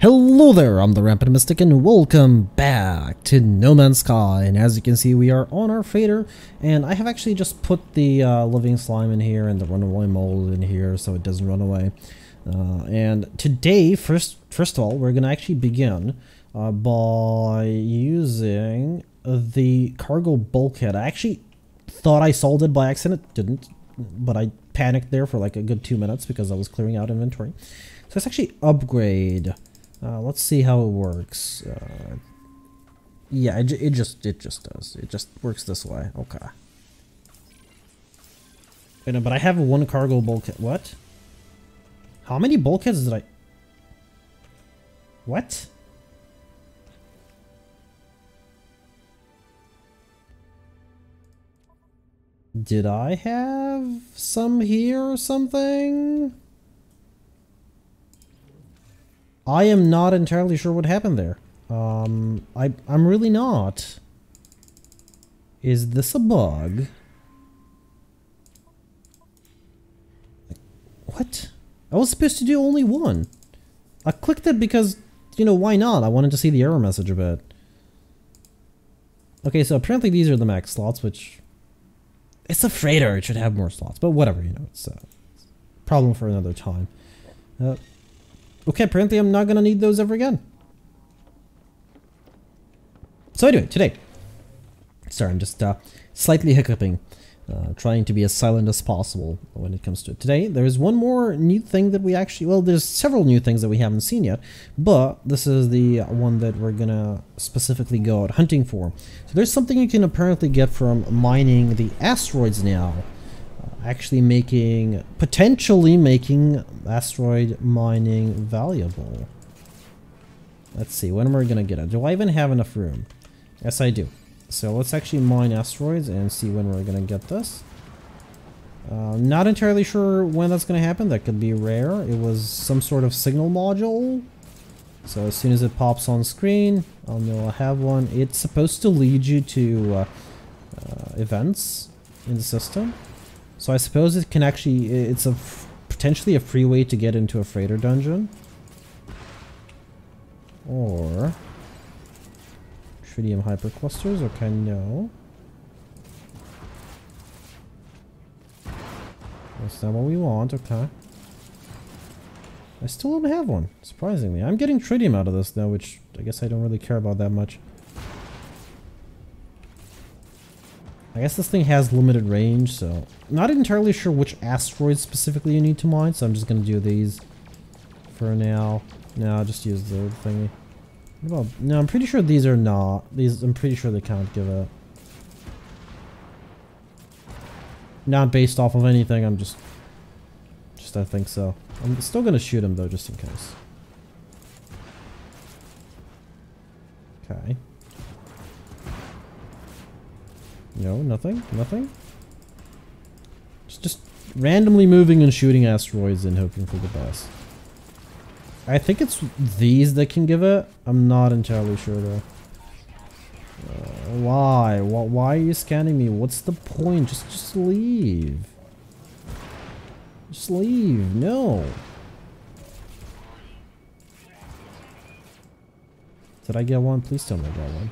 Hello there, I'm the Rampant Mystic and welcome back to No Man's Sky. And as you can see, we are on our fader, and I have actually just put the living slime in here and the runaway mold in here so it doesn't run away. And today, first of all, we're gonna actually begin by using the cargo bulkhead. I actually thought I sold it by accident, didn't, but I panicked there for like a good 2 minutes because I was clearing out inventory. So let's actually upgrade. Let's see how it works. Yeah, it just does. It just works this way. Okay. Wait, no, but I have one cargo bulkhead. What? How many bulkheads did I? What? Did I have some here or something? I am not entirely sure what happened there. I'm really not. Is this a bug? What? I was supposed to do only one. I clicked it because, you know, why not? I wanted to see the error message a bit. Okay, so apparently these are the max slots, which... It's a freighter, it should have more slots, but whatever, you know, it's a problem for another time. Okay, apparently I'm not gonna need those ever again. So anyway, today... Sorry, I'm just slightly hiccuping. Trying to be as silent as possible when it comes to it. Today, there is one more new thing that we actually... Well, there's several new things that we haven't seen yet, but this is the one that we're gonna specifically go out hunting for. So there's something you can apparently get from mining the asteroids now. Actually making... Potentially making asteroid mining valuable. Let's see, when am I gonna get it? Do I even have enough room? Yes, I do. So let's actually mine asteroids and see when we're gonna get this. Not entirely sure when that's gonna happen. That could be rare. It was some sort of signal module. So as soon as it pops on screen, I'll know I have one. It's supposed to lead you to events in the system. So I suppose it can actually... It's a potentially a free way to get into a freighter dungeon. Or... Tritium hyperclusters, okay, no. That's not what we want, okay. I still don't have one, surprisingly. I'm getting tritium out of this though, which I guess I don't really care about that much. I guess this thing has limited range, so... Not entirely sure which asteroids specifically you need to mine, so I'm just gonna do these for now. No, I'll just use the thingy. Well, no, I'm pretty sure these are not. These, I'm pretty sure they can't give a... Not based off of anything, I'm just... I think so. I'm still gonna shoot him though, just in case. Okay. No, nothing, nothing. Just randomly moving and shooting asteroids and hoping for the best. I think it's these that can give it. I'm not entirely sure though. Why are you scanning me? What's the point? Just leave. Just leave. No. Did I get one? Please tell me I got one.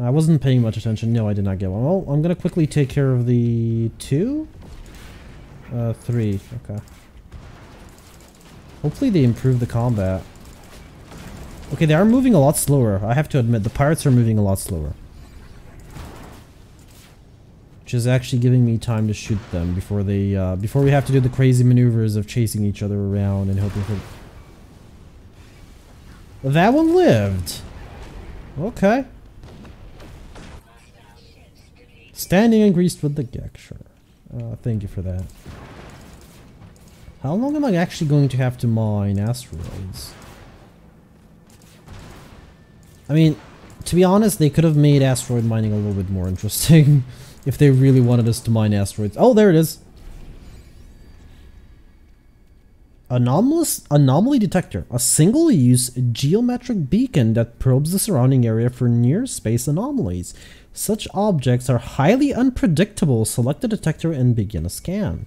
I wasn't paying much attention. No, I did not get one. Well, I'm gonna quickly take care of the two. Three. Okay. Hopefully they improve the combat. Okay, they are moving a lot slower. I have to admit, the pirates are moving a lot slower. Which is actually giving me time to shoot them before they, before we have to do the crazy maneuvers of chasing each other around and hoping for... That one lived! Okay. Standing and greased with the Gek, sure. Thank you for that. How long am I actually going to have to mine asteroids? I mean, to be honest, they could have made asteroid mining a little bit more interesting if they really wanted us to mine asteroids. Oh, there it is! Anomaly detector. A single-use geometric beacon that probes the surrounding area for near-space anomalies. Such objects are highly unpredictable. Select the detector and begin a scan.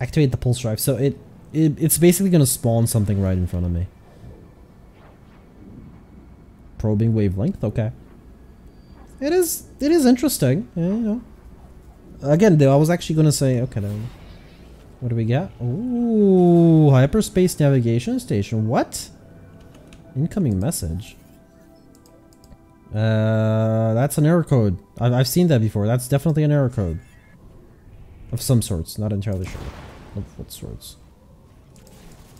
Activate the pulse drive. So it's basically gonna spawn something right in front of me. Probing wavelength, okay. It is interesting. Yeah, you know. Again, though, I was actually gonna say, okay, then what do we got? Ooh, hyperspace navigation station. What? Incoming message. That's an error code. I've seen that before. That's definitely an error code. Of some sorts, not entirely sure. Of what sorts?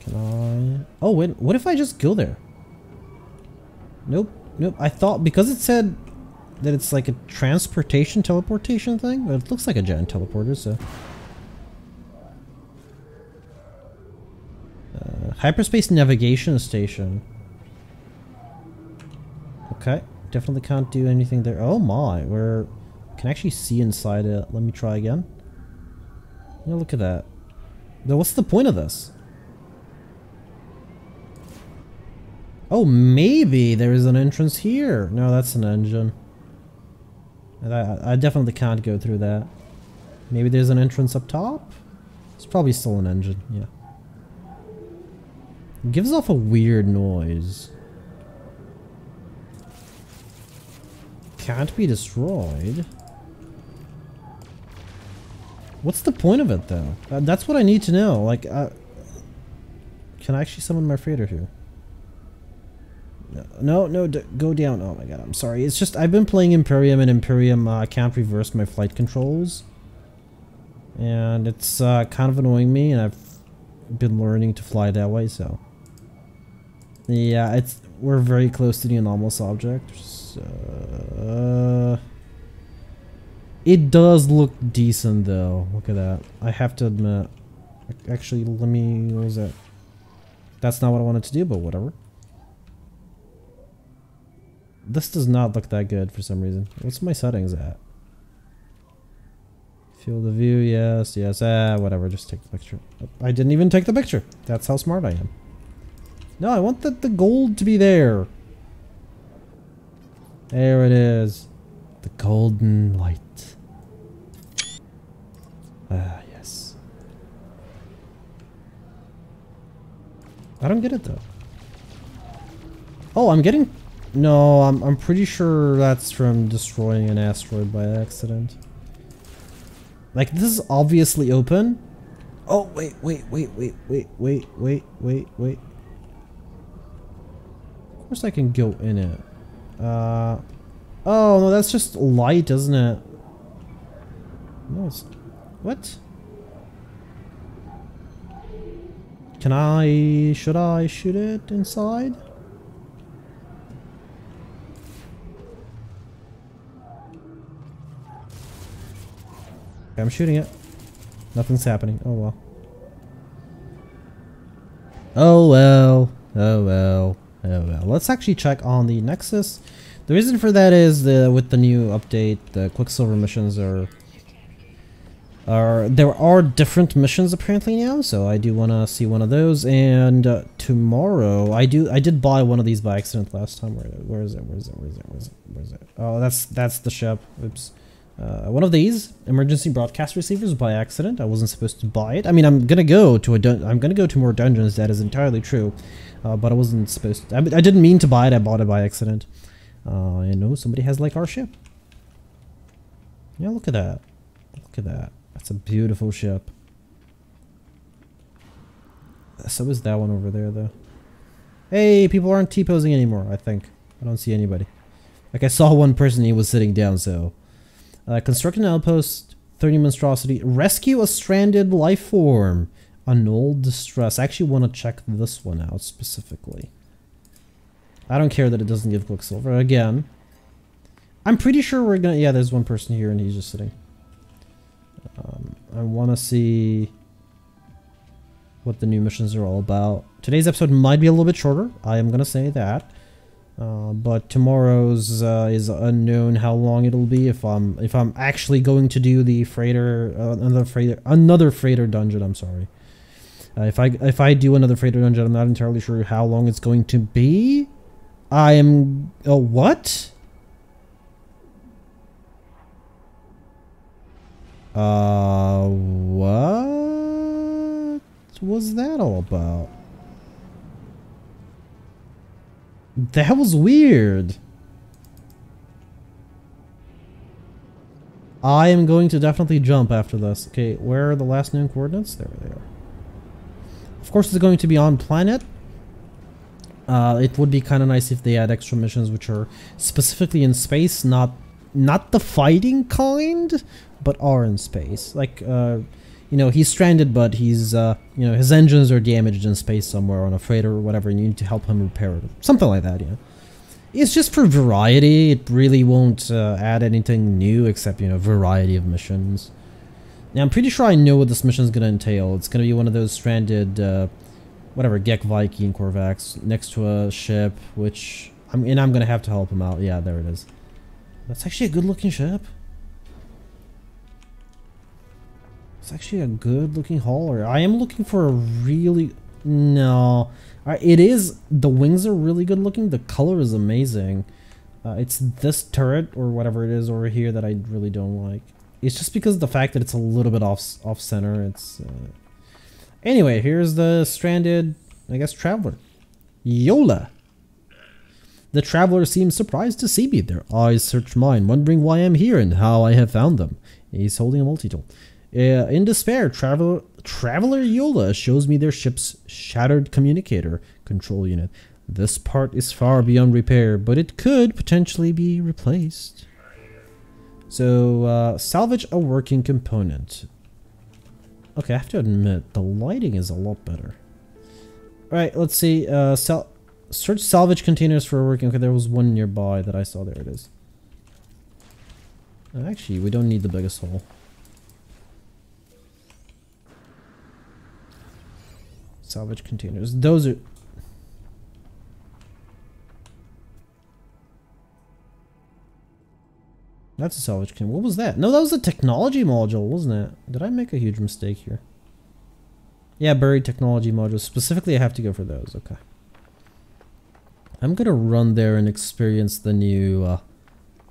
Can I... Oh, wait, what if I just go there? Nope, nope. I thought, because it said that it's like a transportation teleportation thing, but it looks like a giant teleporter, so... hyperspace navigation station. Okay, definitely can't do anything there. Oh my, we're... Can actually see inside it. Let me try again. Yeah, look at that. Now, what's the point of this? Oh, maybe there is an entrance here. No, that's an engine. And I definitely can't go through that. Maybe there's an entrance up top? It's probably still an engine, yeah. It gives off a weird noise. Can't be destroyed. What's the point of it, though? That's what I need to know. Like, can I actually summon my freighter here? No, no, go down. Oh my god, I'm sorry. It's just, I've been playing Imperium, and Imperium, I can't reverse my flight controls. And it's kind of annoying me, and I've been learning to fly that way, so. Yeah, we're very close to the anomalous object, so... It does look decent, though. Look at that. I have to admit. Actually, let me... What was that? That's not what I wanted to do, but whatever. This does not look that good for some reason. What's my settings at? Field of view, yes, yes. Ah, whatever, just take the picture. Oh, I didn't even take the picture. That's how smart I am. No, I want the gold to be there. There it is. The golden light. Ah, yes. I don't get it, though. Oh, I'm getting... No, I'm pretty sure that's from destroying an asteroid by accident. Like, this is obviously open. Oh, wait. Of course I can go in it. Oh, no, that's just light, isn't it? No, it's... What? Can I... Should I shoot it inside? I'm shooting it. Nothing's happening. Oh well. Oh well. Oh well. Oh well. Let's actually check on the Nexus. The reason for that is with the new update, the Quicksilver missions are there are different missions apparently now. So I do want to see one of those. And tomorrow, I did buy one of these by accident last time. Where is it? Where is it? Where is it? Where is it? Where is it? Oh, that's the ship. Oops. One of these emergency broadcast receivers by accident. I wasn't supposed to buy it. I mean, I'm gonna go to more dungeons. That is entirely true, but I wasn't supposed to. I didn't mean to buy it. I bought it by accident. You know, somebody has like our ship. Yeah, look at that. Look at that. That's a beautiful ship. So is that one over there, though. Hey, people aren't T-posing anymore. I think I don't see anybody. Like I saw one person. He was sitting down. So. Construct an outpost, 30 monstrosity, rescue a stranded life form, annul distress. I actually want to check this one out specifically. I don't care that it doesn't give Quicksilver again. I'm pretty sure we're gonna... Yeah, there's one person here and he's just sitting. I want to see what the new missions are all about. Today's episode might be a little bit shorter. I am gonna say that. But tomorrow's is unknown how long it'll be if I'm actually going to do the freighter another freighter dungeon. I'm sorry. If I do another freighter dungeon, I'm not entirely sure how long it's going to be. I am... Oh, what? What? So what's that all about? That was weird. I am going to definitely jump after this. Okay, where are the last known coordinates? There they are. Of course it's going to be on planet. It would be kind of nice if they had extra missions which are specifically in space, not the fighting kind, but are in space. Like, you know, he's stranded, but he's, you know, his engines are damaged in space somewhere on a freighter or whatever, and you need to help him repair it. Something like that, you know. It's just for variety. It really won't add anything new except, you know, variety of missions. Now, I'm pretty sure I know what this mission is going to entail. It's going to be one of those stranded, whatever, Gek, Viking, Korvax next to a ship, which... I'm going to have to help him out. Yeah, there it is. That's actually a good-looking ship. It's actually a good-looking hauler. I am looking for a really... No... It is, the wings are really good looking, the color is amazing. It's this turret or whatever it is over here that I really don't like. It's just because of the fact that it's a little bit off center. It's anyway, here's the stranded, I guess, traveler. Yola. The traveler seems surprised to see me. Their eyes search mine, wondering why I'm here and how I have found them. He's holding a multi-tool. In despair, Traveler Yola shows me their ship's shattered communicator control unit. This part is far beyond repair, but it could potentially be replaced. So, salvage a working component. Okay, I have to admit, the lighting is a lot better. Alright, let's see. Search salvage containers for working. Okay, there was one nearby that I saw. There it is. Actually, we don't need the biggest hole. Salvage containers. Those are... That's a salvage container. What was that? No, that was a technology module, wasn't it? Did I make a huge mistake here? Yeah, buried technology modules. Specifically, I have to go for those. Okay. I'm gonna run there and experience the new...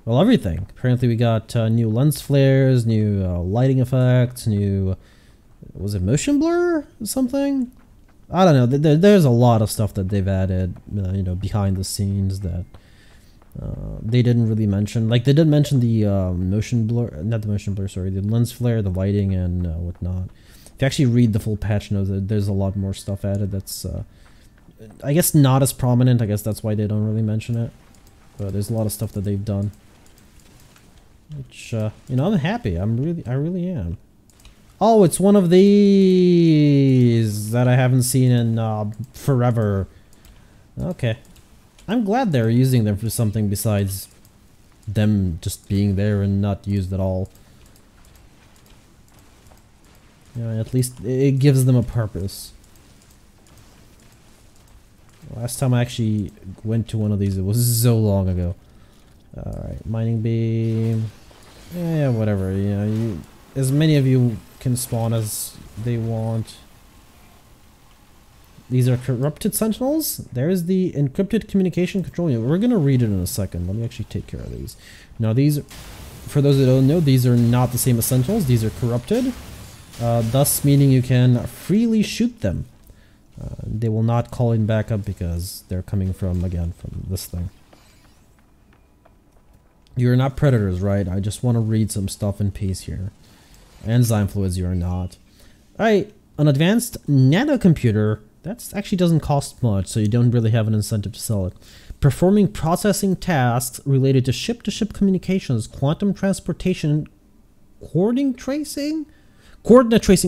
well, everything. Apparently, we got new lens flares, new lighting effects, new... Was it motion blur or something? I don't know, there's a lot of stuff that they've added, you know, behind the scenes that they didn't really mention. Like, they did mention the motion blur, not the motion blur, sorry, the lens flare, the lighting, and whatnot. If you actually read the full patch notes, there's a lot more stuff added that's, I guess, not as prominent. I guess that's why they don't really mention it. But there's a lot of stuff that they've done. Which, you know, I'm happy. I really am. Oh, it's one of these that I haven't seen in forever. Okay. I'm glad they're using them for something besides them just being there and not used at all. You know, at least it gives them a purpose. Last time I actually went to one of these, it was so long ago. Alright, mining beam. Yeah, whatever, you know, you... As many of you can spawn as they want. These are corrupted sentinels. There's the encrypted communication control unit. We're gonna read it in a second. Let me actually take care of these. Now these, for those who don't know, these are not the same as sentinels. These are corrupted, thus meaning you can freely shoot them. They will not call in backup because they're coming from this thing. You're not predators, right? I just want to read some stuff in peace here. Enzyme fluids, you're not. Alright, an advanced nanocomputer. That actually doesn't cost much, so you don't really have an incentive to sell it. Performing processing tasks related to ship-to-ship communications, quantum transportation, coordinate tracing,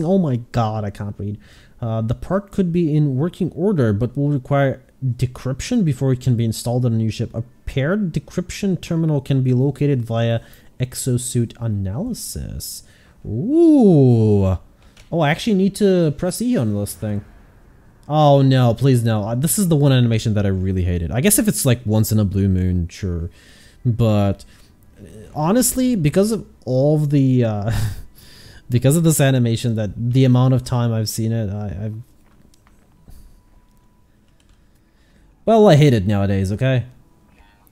oh my god, I can't read. The part could be in working order, but will require decryption before it can be installed on a new ship. A paired decryption terminal can be located via exosuit analysis. Ooh. Oh, I actually need to press E on this thing. Oh, no, please no. This is the one animation that I really hated. I guess if it's like once in a blue moon, sure. But honestly, because of all of the... because of this animation, that the amount of time I've seen it, I've... Well, I hate it nowadays, okay?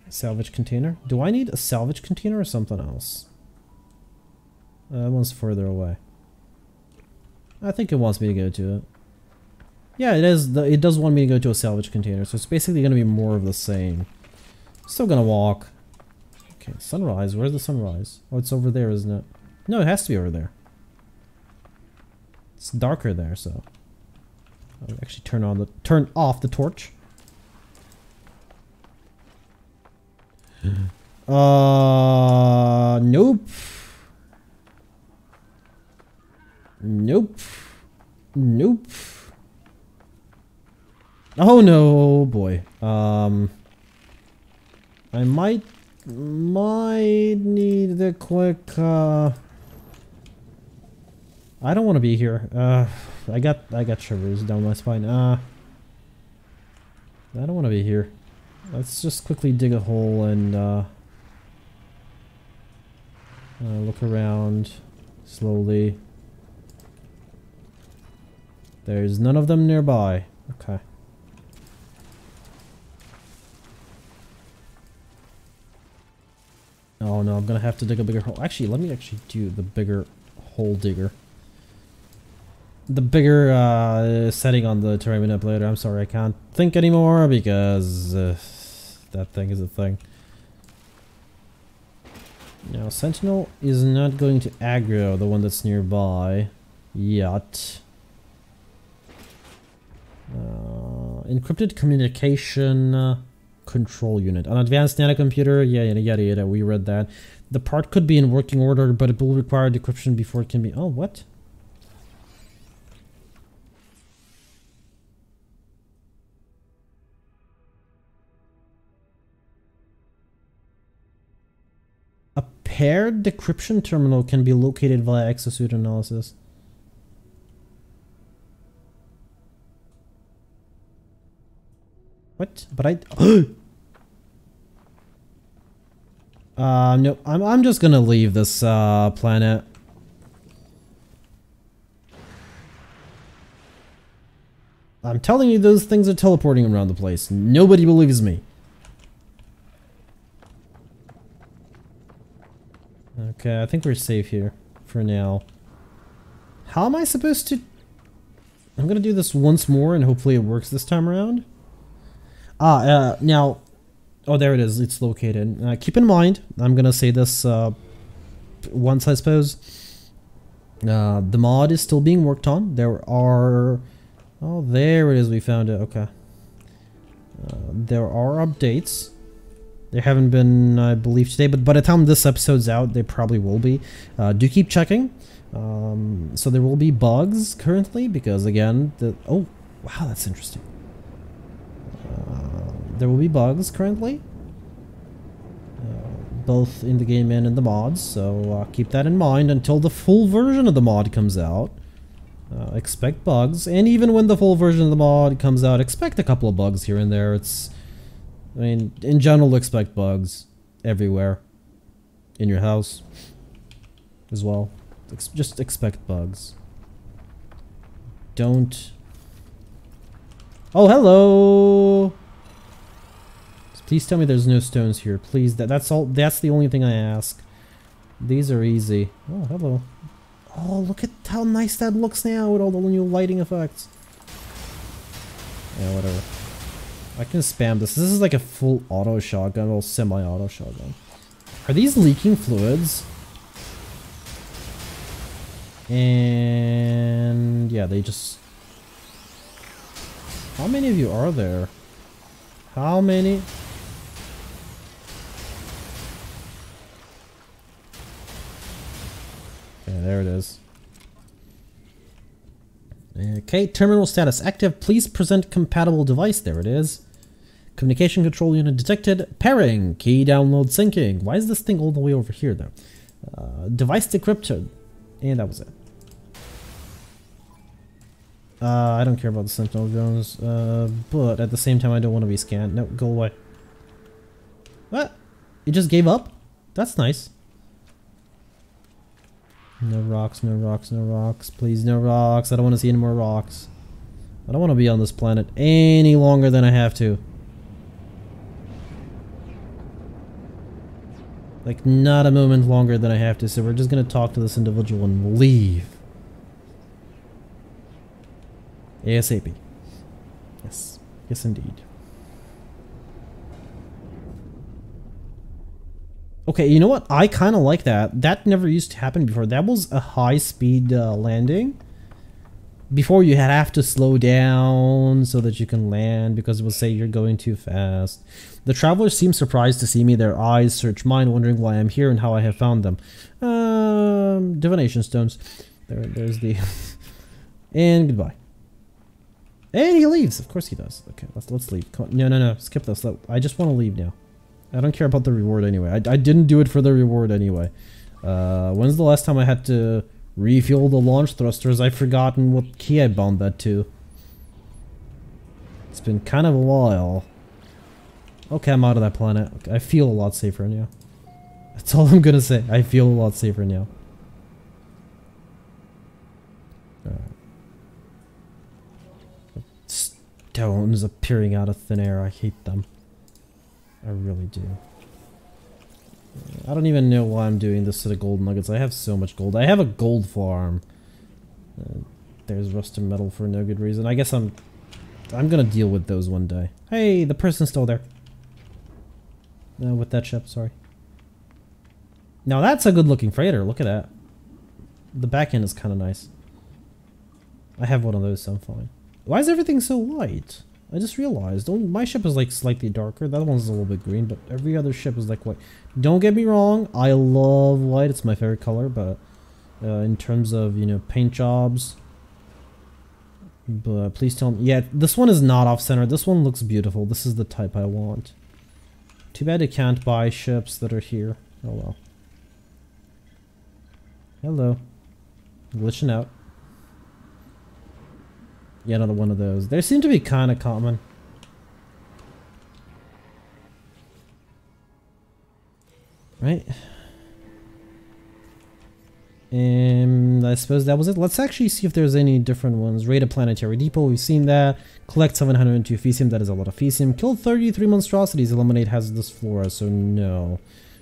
Salvage container. Do I need a salvage container or something else? That one's further away. I think it wants me to go to it. Yeah, it is. It does want me to go to a salvage container, so it's basically going to be more of the same. Still going to walk. Okay, sunrise. Where's the sunrise? Oh, it's over there, isn't it? No, it has to be over there. It's darker there, so I'll actually turn off the torch. Nope. Nope. Nope. Oh no, boy. I might need the quick. I don't want to be here. I got shivers down my spine. I don't want to be here. Let's just quickly dig a hole and look around slowly. There's none of them nearby. Okay. Oh no, I'm gonna have to dig a bigger hole. Actually, let me actually do the bigger hole digger. The bigger setting on the terrain manipulator. I'm sorry, I can't think anymore because that thing is a thing. Now, Sentinel is not going to aggro the one that's nearby yet. Encrypted communication control unit. An advanced nanocomputer, yeah, we read that. The part could be in working order, but it will require decryption before it can be... Oh, what? A paired decryption terminal can be located via exosuit analysis. What? But I... no, I'm just gonna leave this planet. I'm telling you, those things are teleporting around the place. Nobody believes me. Okay, I think we're safe here for now. How am I supposed to... I'm gonna do this once more and hopefully it works this time around. Now, oh, there it is. It's located. Keep in mind, I'm gonna say this once, I suppose. The mod is still being worked on. There are, oh, there it is. We found it. Okay. There are updates. They haven't been, I believe, today, but by the time this episode's out, they probably will be. Do keep checking. So there will be bugs currently because, again, oh, wow, that's interesting. There will be bugs currently, both in the game and in the mods, so keep that in mind until the full version of the mod comes out. Expect bugs, and even when the full version of the mod comes out, expect a couple of bugs here and there. It's, I mean, in general, expect bugs everywhere, in your house as well. Just expect bugs. Don't... Oh, hello! Please tell me there's no stones here, please. That's all. That's the only thing I ask. These are easy. Oh, hello. Oh, look at how nice that looks now with all the new lighting effects. Yeah, whatever. I can spam this. This is like a full auto shotgun or semi-auto shotgun. Are these leaking fluids? And yeah, they just... How many of you are there? How many? Yeah, there it is. Okay, terminal status active. Please present compatible device. There it is. Communication control unit detected. Pairing. Key download syncing. Why is this thing all the way over here, though? Device decrypted. And that was it. I don't care about the sentinel drones, but at the same time I don't want to be scanned. No, go away. What? You just gave up? That's nice. No rocks, no rocks, no rocks. Please, no rocks. I don't want to see any more rocks. I don't want to be on this planet any longer than I have to. Like, not a moment longer than I have to, so we're just going to talk to this individual and leave. ASAP. Yes. Yes, indeed. Okay, you know what? I kind of like that. That never used to happen before. That was a high-speed landing. Before, you had have to slow down so that you can land because it will say you're going too fast. The travelers seem surprised to see me. Their eyes search mine, wondering why I'm here and how I have found them. Divination stones. There's the... and goodbye. And he leaves. Of course he does. Okay, let's leave. Come on. No, no, no. Skip this. I just want to leave now. I don't care about the reward anyway. I didn't do it for the reward anyway. When's the last time I had to refuel the launch thrusters? I've forgotten what key I bound that to. It's been kind of a while. Okay, I'm out of that planet. Okay, I feel a lot safer now. That's all I'm gonna say. I feel a lot safer now. Stones appearing out of thin air. I hate them. I really do. I don't even know why I'm doing this to the gold nuggets. I have so much gold. I have a gold farm. There's rusted metal for no good reason. I guess I'm gonna deal with those one day. Hey, the person's still there. No, with that ship, sorry. Now that's a good-looking freighter. Look at that. The back end is kind of nice. I have one of those, so I'm fine. Why is everything so light? I just realized, my ship is like slightly darker, that one's a little bit green, but every other ship is like white. Don't get me wrong, I love white, it's my favorite color, but in terms of, you know, paint jobs, but please tell me, yeah, this one is not off-center, this one looks beautiful, this is the type I want. Too bad I can't buy ships that are here, oh well. Hello. Glitching out. Yeah, another one of those. They seem to be kind of common. Right? And I suppose that was it. Let's actually see if there's any different ones. Raid a planetary depot, we've seen that. Collect 702 Fecium, that is a lot of Fecium. Kill 33 monstrosities, eliminate hazardous flora, so no.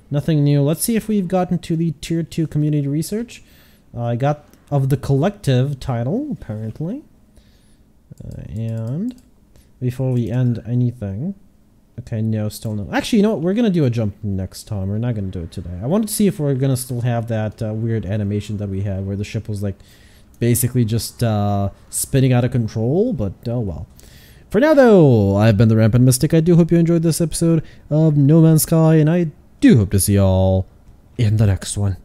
Nothing new. Let's see if we've gotten to the Tier 2 community research. I got of the collective title, apparently. And before we end anything, okay, no, still no. Actually, you know what? We're gonna do a jump next time. We're not gonna do it today. I wanted to see if we're gonna still have that weird animation that we had, where the ship was like basically just spinning out of control. But oh well. For now, though, I've been the Rampant Mystic. I do hope you enjoyed this episode of No Man's Sky, and I do hope to see y'all in the next one.